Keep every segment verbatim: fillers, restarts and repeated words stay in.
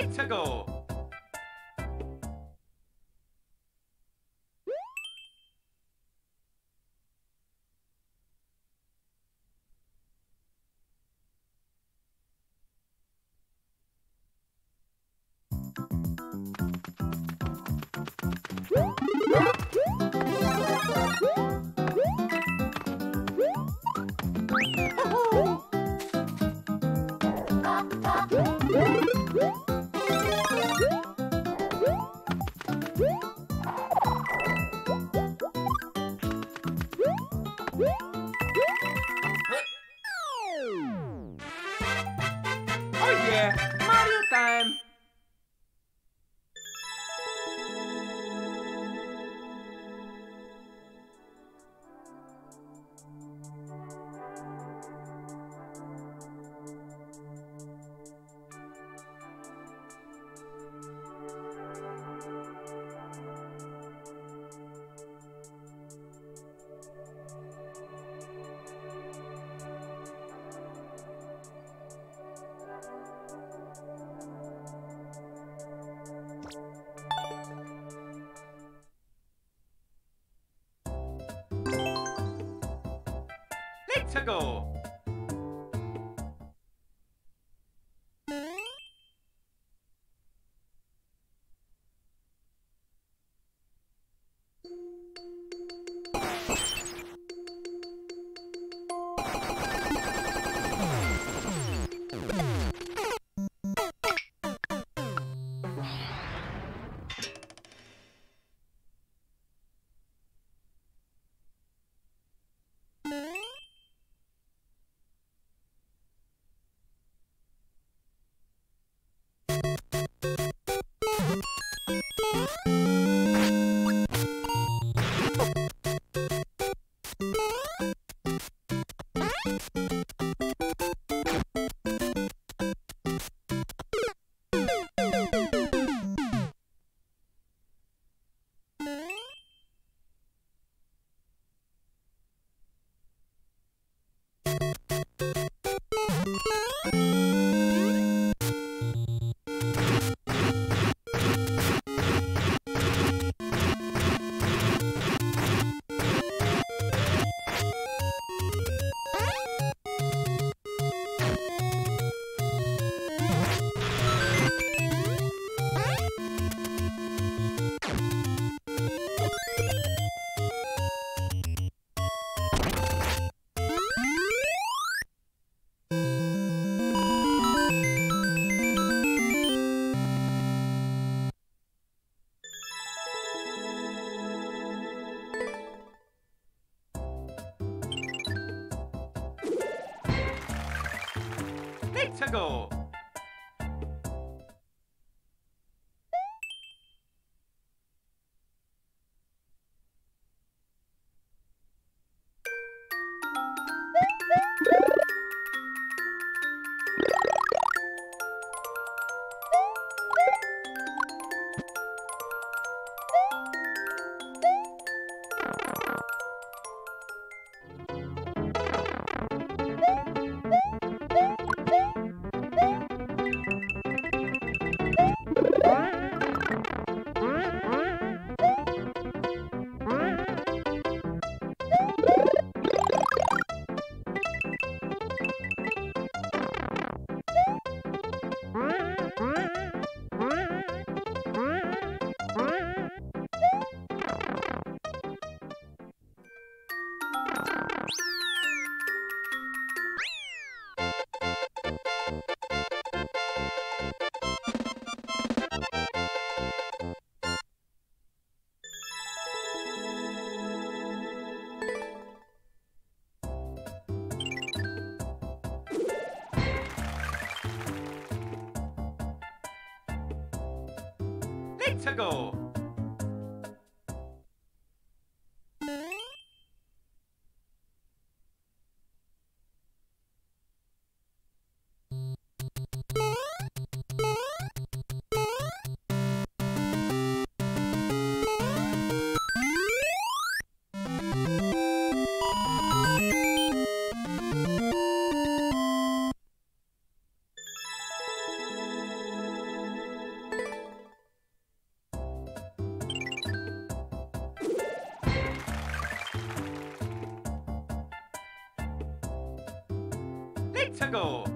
need to go. To go. To go. To go. Let's go! Let's go! Let's go! Let's go!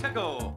Tickle.